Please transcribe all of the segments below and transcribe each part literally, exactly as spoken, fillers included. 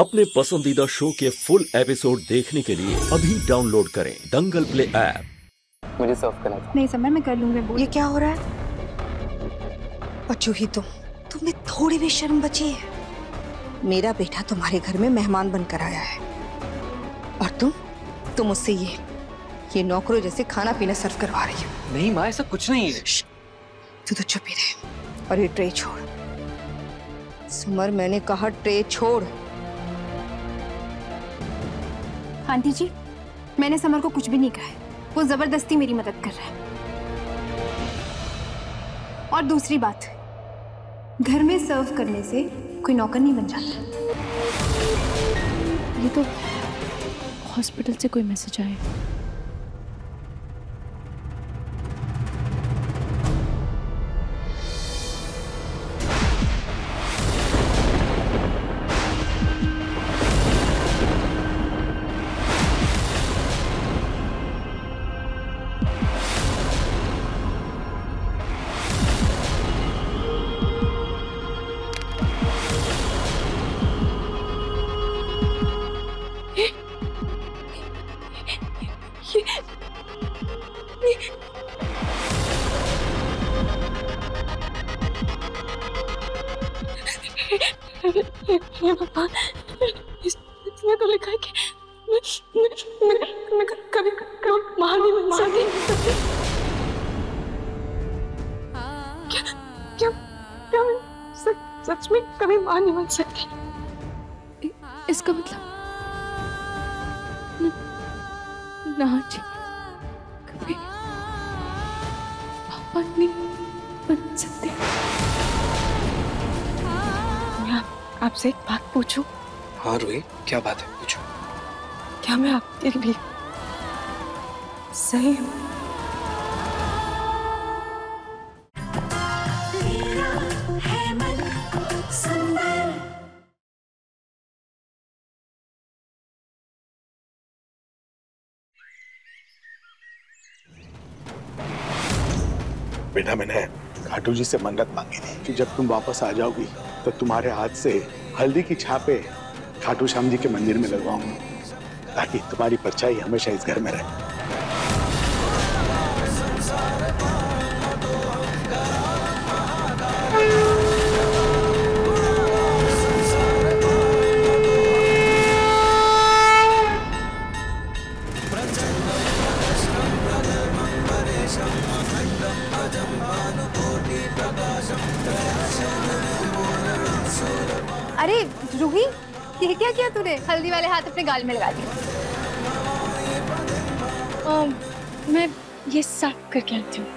अपने पसंदीदा शो के फुल एपिसोड देखने के लिए अभी डाउनलोड करें दंगल प्ले ऐप। मुझे सर्व करना था। नहीं समय मैं कर लूंगी। ये क्या हो रहा है? और चूही तुम तुमने थोड़ी भी शर्म बची है। मेरा बेटा तुम्हारे घर में मेहमान बनकर आया है और तुम तुम उससे ये ये नौकरों जैसे खाना पीना सर्व करवा रही हो। नहीं माँ ऐसा कुछ नहीं है। तू तो चुप ही रहे और ये ट्रे छोड़। सुमर मैंने कहा ट्रे छोड़। आंटी जी मैंने समर को कुछ भी नहीं कहा है। वो जबरदस्ती मेरी मदद कर रहा है। और दूसरी बात घर में सर्व करने से कोई नौकर नहीं बन जाता। ये तो हॉस्पिटल से कोई मैसेज आया। इसमें तो लिखा है कि मैं मैं मैं कभी मां नहीं बन सकती। क्या क्या क्या मैं सच में कभी मां नहीं बन सकती। इसका मतलब ना जी कभी पापा नहीं बन सकते। आपसे एक बात पूछूं? हाँ रूही क्या बात है पूछो। क्या मैं आपके भी सही हूँ? बेटा मैंने खाटू जी से मन्नत मांगी थी कि जब तुम वापस आ जाओगी तो तुम्हारे हाथ से हल्दी की छापे खाटू श्याम जी के मंदिर में लगवाऊंगी ताकि तुम्हारी परछाई हमेशा इस घर में रहे। अरे रूही ये क्या किया तूने? हल्दी वाले हाथ अपने गाल में लगा दिए। मैं ये साफ करके आती हूँ।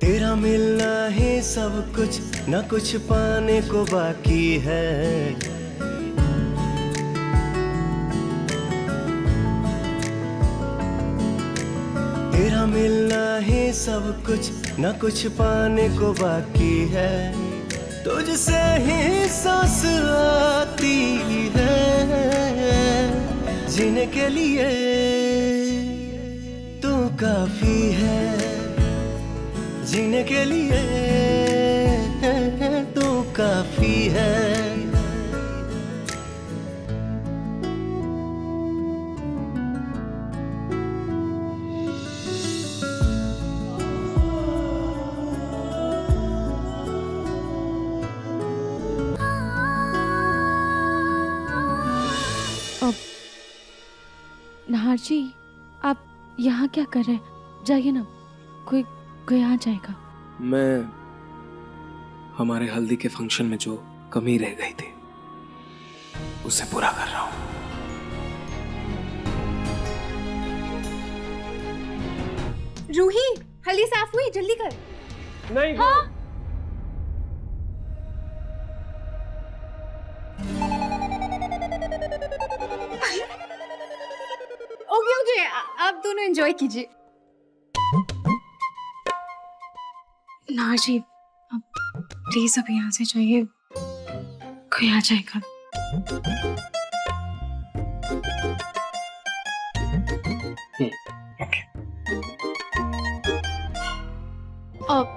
तेरा मिलना ही सब कुछ न कुछ पाने को बाकी है। तेरा मिलना ही सब कुछ न कुछ पाने को बाकी है। तुझसे ही सांस आती है जीने के लिए तू काफी है। जीने के लिए तो काफी है। अब नाहर जी आप यहाँ क्या कर रहे हैं? जाइए ना कोई कोई आ जाएगा। मैं हमारे हल्दी के फंक्शन में जो कमी रह गई थी उसे पूरा कर रहा हूं। रूही हल्दी साफ हुई जल्दी कर। नहीं हाँ। ओके ओके, आप दोनों एंजॉय कीजिए। ना जी, अब प्लीज अब यहाँ से जाइए, कोई आ जाएगा। ओके। अब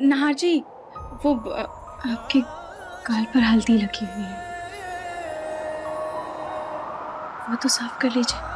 नाहर जी, वो आपके गाल पर हल्दी लगी हुई है, वो तो साफ कर लीजिए।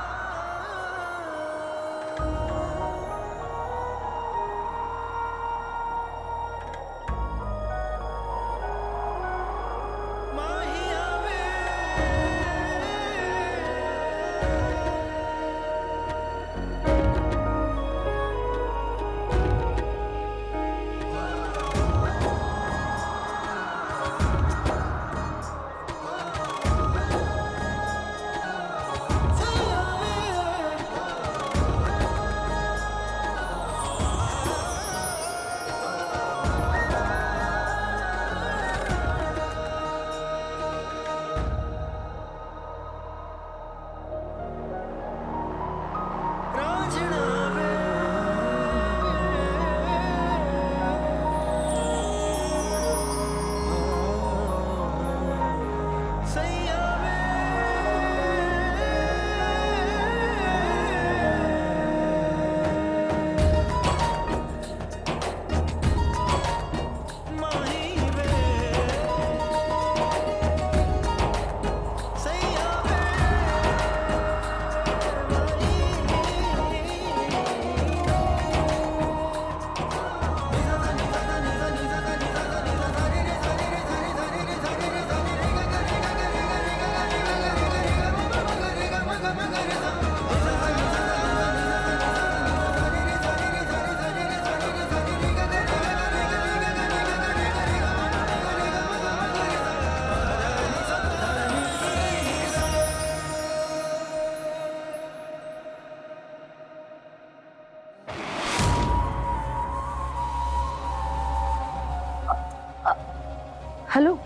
Hello,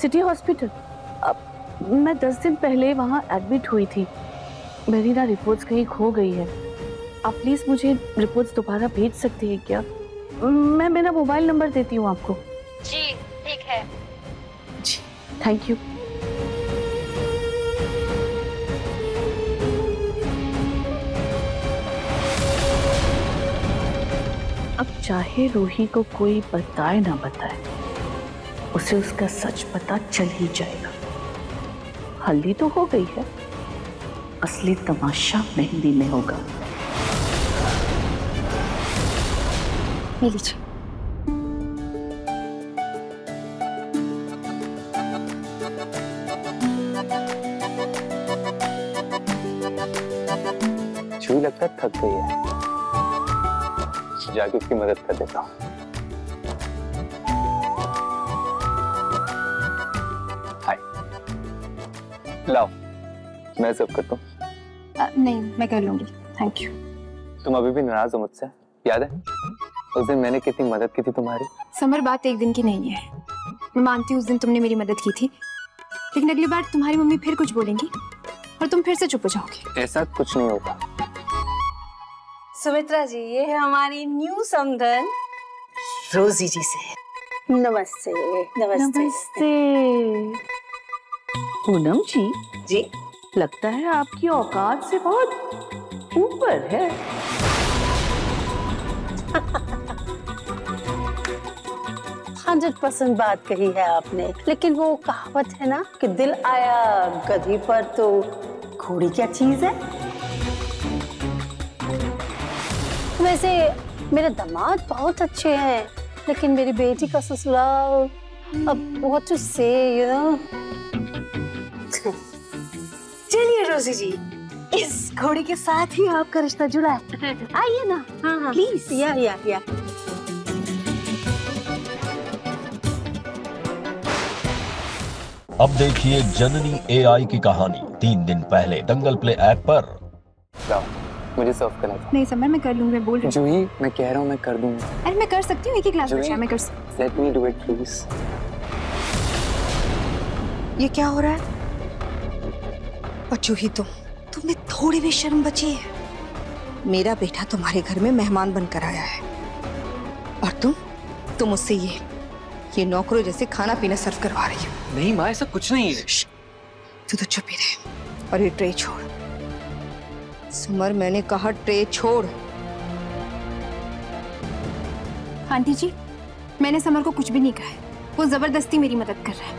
city hospital. अब मैं दस दिन पहले वहाँ एडमिट हुई थी, मेरी ना रिपोर्ट्स कहीं खो गई है। आप प्लीज़ मुझे रिपोर्ट्स दोबारा भेज सकती हैं क्या? मैं मेरा मोबाइल नंबर देती हूँ आपको। जी ठीक है। जी थैंक यू। अब चाहे रूही को कोई बताए ना बताए, उसे उसका सच पता चल ही जाएगा। हल्दी तो हो गई है, असली तमाशा मेहंदी में होगा। लीजिए। छुई लगता थक गई है, जाके उसकी मदद कर देता हूँ। लाओ, मैं सब करता हूँ। नहीं, मैं कर लूंगी, थैंक यू। तुम अभी भी नाराज हो मुझसे, याद है उस दिन मैंने कितनी मदद की थी तुम्हारी? समर, बात एक दिन की नहीं है। मैं मानती हूँ उस दिन तुमने मेरी मदद की थी, लेकिन अगली बार तुम्हारी मम्मी फिर कुछ बोलेंगी और तुम फिर से चुप हो जाओगी। ऐसा कुछ नहीं होगा। सुमित्रा जी, ये है हमारी न्यू समधन रोजी जी से। नमस्ते। नमस्ते, नमस्ते। पूनम जी, जी लगता है आपकी औकात से बहुत ऊपर है। हंड्रेड परसेंट बात कही है आपने, लेकिन वो कहावत है ना कि दिल आया गधी पर तो घोड़ी क्या चीज है। वैसे मेरे दामाद बहुत अच्छे हैं, लेकिन मेरी बेटी का ससुराल, अब what to say you know। चलिए रोजी जी, इस घोड़ी के साथ ही आपका रिश्ता जुड़ा है, आइए ना। हाँ हाँ प्लीज। या या या अब देखिए जननी एआई की कहानी तीन दिन पहले दंगल प्ले ऐप पर। मुझे सर्व करना था। नहीं सर, मैं कर लूंगा, बोल रही हूं। जूही, मैं कह रहा हूं मैं कर दूंगा। अरे मैं कर सकती हूं, एक ही क्लास में मैं कर सकती हूं। Let me do it please. ये क्या हो रहा है? और जूही तुम तुमने थोड़ी भी शर्म बची है? मेरा बेटा तुम्हारे घर में मेहमान बनकर आया है और तुम तुम उससे ये ये नौकरों जैसे खाना पीना सर्व करवा रही हो। नहीं माँ, ऐसा कुछ नहीं है। तू तो चुप ही रहे और ये ट्रे छोड़। सुमर, मैंने कहा ट्रे छोड़। आंटी जी, मैंने समर को कुछ भी नहीं कहा है। वो जबरदस्ती मेरी मदद कर रहा है।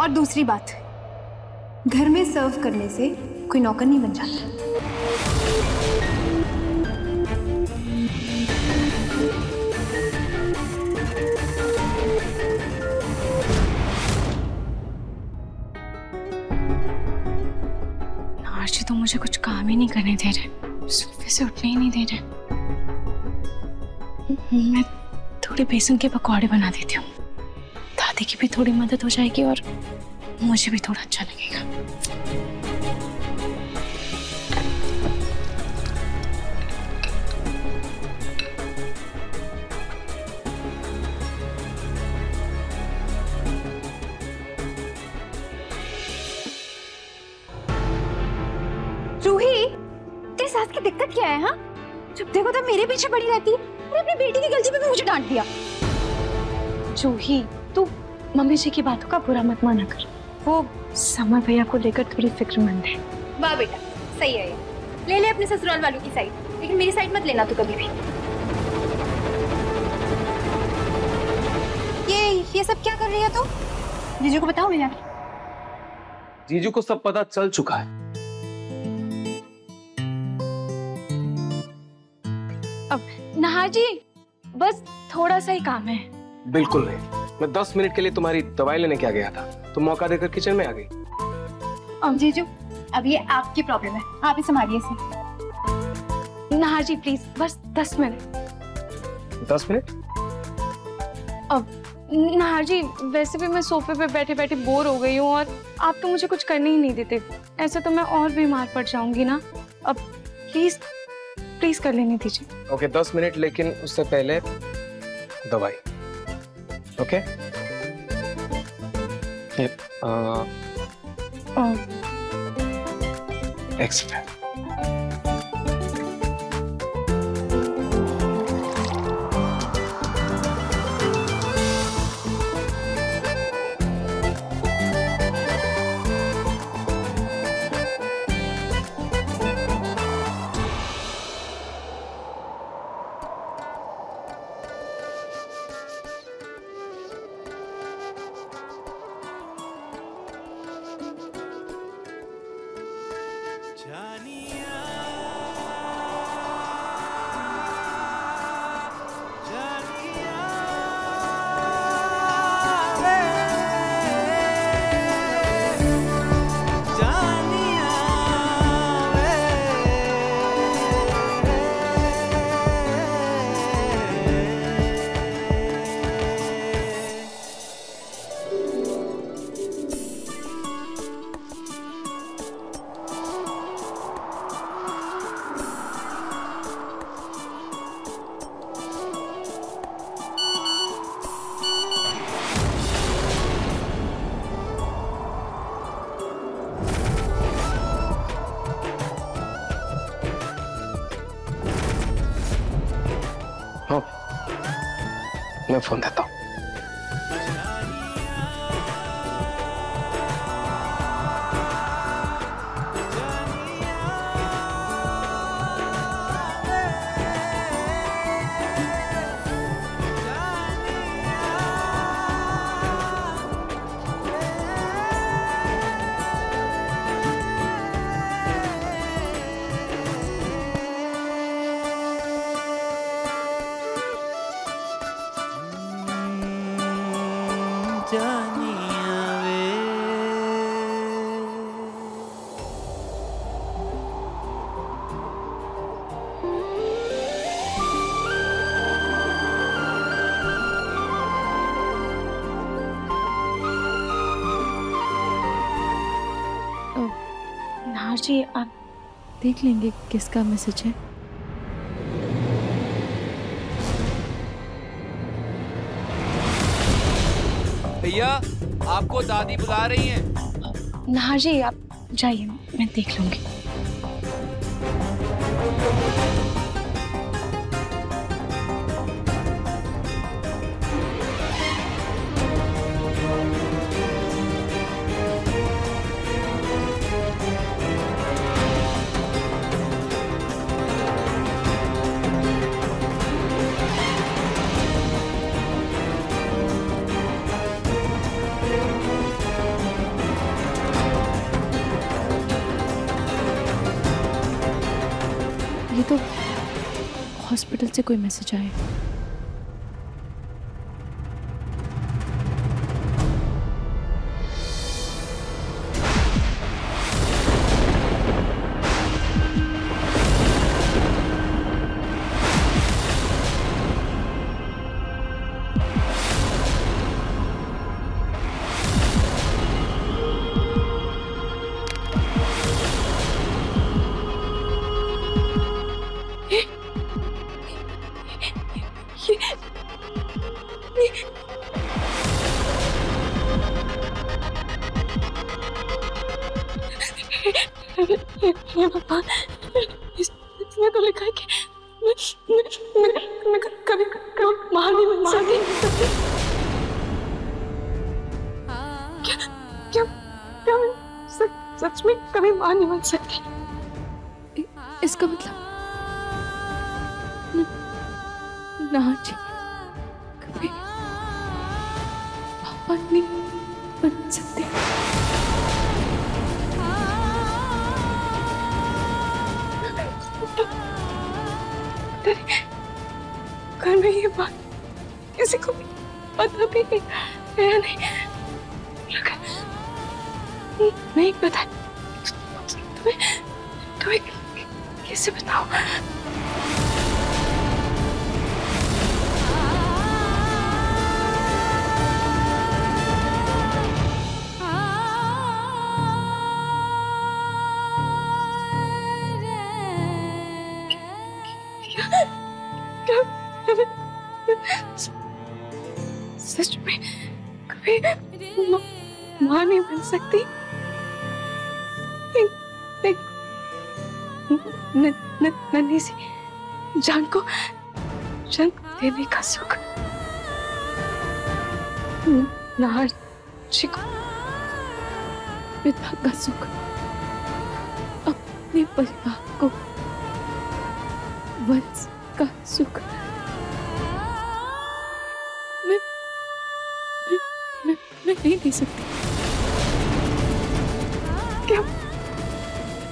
और दूसरी बात, घर में सर्व करने से कोई नौकर नहीं बन जाता। नारजी तो मुझे कुछ काम ही नहीं करने दे रहे, सोफे से उठने ही नहीं दे रहे। मैं थोड़े बेसन के पकौड़े बना देती हूँ, दादी की भी थोड़ी मदद हो जाएगी और मुझे भी थोड़ा अच्छा लगेगा। जूही, तेरे सास की दिक्कत क्या है? हाँ, जब देखो तब मेरे पीछे पड़ी रहती है। अरे अपनी बेटी की गलती पे भी मुझे डांट दिया। जूही तू मम्मी जी की बातों का बुरा मत माना कर। वो समर भैया को लेकर थोड़ी फिक्रमंद है। वाह बेटा, सही है। ले ले अपने ससुराल वालों की साइड, लेकिन मेरी साइड मत लेना तू कभी भी। ये ये सब क्या कर रही है तू? जीजू को बताओ। मैं जीजू को सब पता चल चुका है। अब नाहर जी, बस थोड़ा सा ही काम है। बिल्कुल नहीं, मैं दस मिनट के लिए तुम्हारी दवाई लेने के आ गया था, तुम मौका देकर किचन में आ गई। अब जीजू, अब ये आपकी प्रॉब्लम है, आप ही संभालिए इसे। नाहर जी प्लीज, बस दस मिनट। दस मिनट? अब नाहर जी, वैसे भी मैं सोफे पे बैठे बैठे बोर हो गई हूँ और आप तो मुझे कुछ करने ही नहीं देते। ऐसा तो मैं और बीमार पड़ जाऊंगी ना। अब प्लीज प्लीज कर लेने दीजिए। ओके दस मिनट, लेकिन उससे पहले दवाई। Okay okay. uh, uh. Expect. मैं फोन देता हूँ। चाहिए। आप देख लेंगे किसका मैसेज है। भैया आपको दादी बुला रही हैं। ना जी आप जाइए, मैं देख लूंगी। ये तो हॉस्पिटल से कोई मैसेज आए। पापा इसमें तो लिखा है कि मैं मैं मैं कभी कभी मार नहीं बन सकती। क्या क्या क्या मैं सच में कभी मार नहीं बन सकती। इसका मतलब ना जी कभी पापा नहीं बन सकते। घर में ये बात किसी को भी पता भी नहीं, मेरा नहीं लगा, नहीं पता। तुम्हें तुम्हें कैसे बताओ? सच में कभी मां नहीं बन सकती। नन्ही सी जान को जंग देने का सुख नार जी को पिता का सुख, अपने परिवार को वंश का सुख। मैं मैं नहीं दे सकती। क्या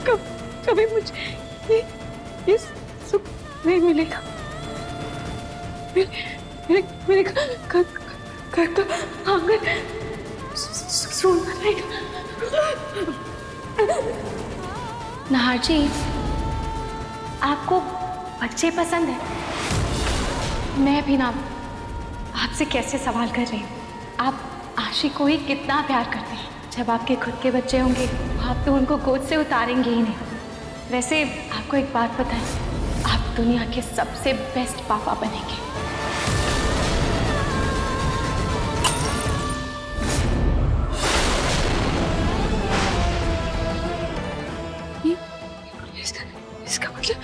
कब कभी मुझे ये ये सुख नहीं मिलेगा। मेरे मेरे घर घर का आंगन सोना रहेगा। नाहर जी आपको बच्चे पसंद है। मैं भी ना आपसे कैसे सवाल कर रही हूँ। आप आशी को ही कितना प्यार करते हैं। जब आपके खुद के बच्चे होंगे आप तो उनको गोद से उतारेंगे ही नहीं। वैसे आपको एक बात पता है, आप दुनिया के सबसे बेस्ट पापा बनेंगे। ये, इसका, इसका मतलब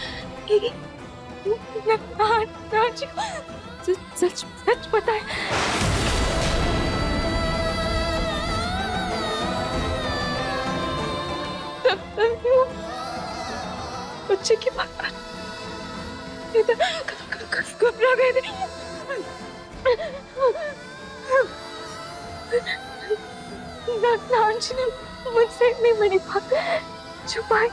सच सच पता है। बच्चे की बात घबरा गए थे। नानजी ने मुझसे इतनी बड़ी बात छुपाई।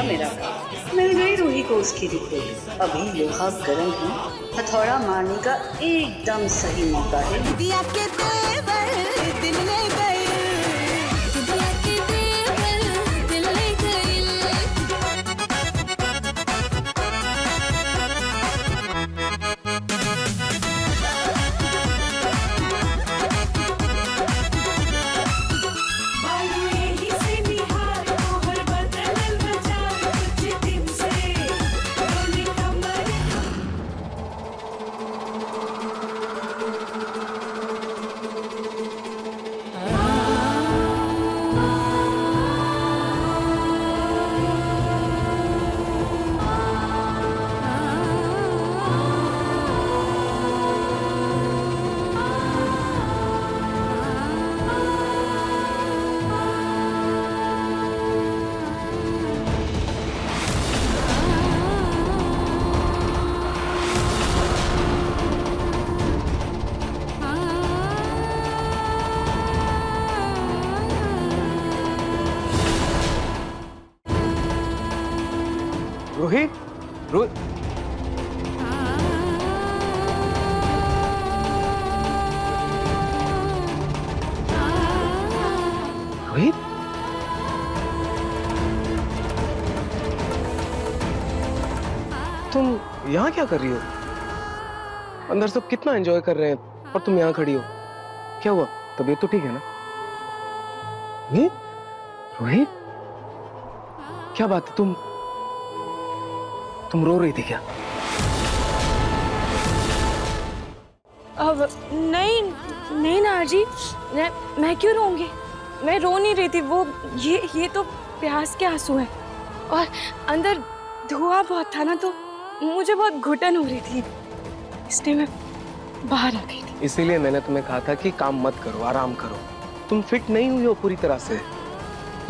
गया मेरा काम। मिल गई रूही को उसकी रिपोर्ट। अभी लोहा गर्म है, हथौड़ा मारने का एकदम सही मौका है। रूही, रू रूही तुम यहाँ क्या कर रही हो? अंदर सब कितना एंजॉय कर रहे हैं और तुम यहाँ खड़ी हो, क्या हुआ? तबीयत तो ठीक है ना? रूही, रूही क्या बात है? तुम तुम रो रही थी क्या? अब नहीं नहीं नारजी, मैं मैं क्यों रोऊंगी? मैं रो नहीं रही थी। वो ये ये तो प्यास के आंसू हैं और अंदर धुआं बहुत था ना, तो मुझे बहुत घुटन हो रही थी, इसलिए मैं बाहर आ गई थी। इसीलिए मैंने तुम्हें कहा था कि काम मत करो, आराम करो। तुम फिट नहीं हुई हो पूरी तरह से,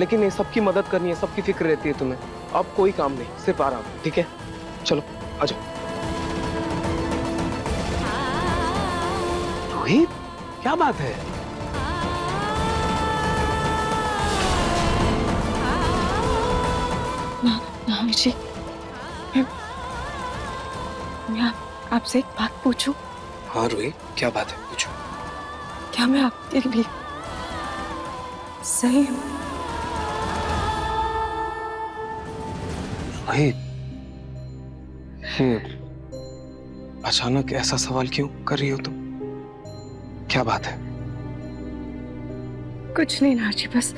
लेकिन ये सबकी मदद करनी है, सबकी फिक्र रहती है तुम्हें। अब कोई काम नहीं, सिर्फ आराम, ठीक है? चलो आ जाओ। रोहित क्या बात है? ना, ना जी, मैं, मैं आपसे एक बात पूछूं? हाँ रोहित, क्या बात है? पूछो। क्या मैं आपके लिए सही हूँ? रोहित अचानक ऐसा सवाल क्यों कर रही हो तुम? क्या बात है? कुछ नहीं नारजी, बस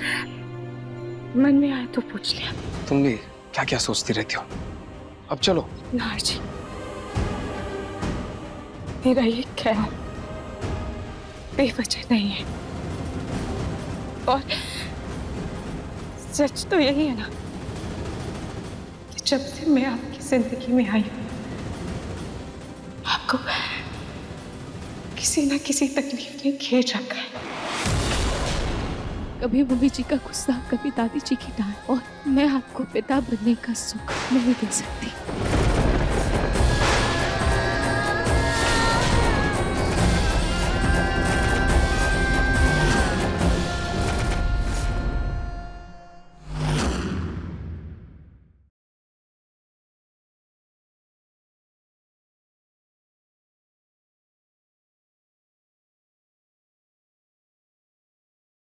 मन में आया तो पूछ लिया। तुम भी क्या क्या सोचती रहती हो? अब चलो। नारजी मेरा ये ख्याल बेवजह नहीं है और सच तो यही है ना कि जब से मैं आपकी जिंदगी में आई हूँ आपको किसी ना किसी तकलीफ ने घेर रखा है। कभी मम्मी जी का गुस्सा, कभी दादी जी की डांट, और मैं आपको पिता बनने का सुख नहीं दे सकती।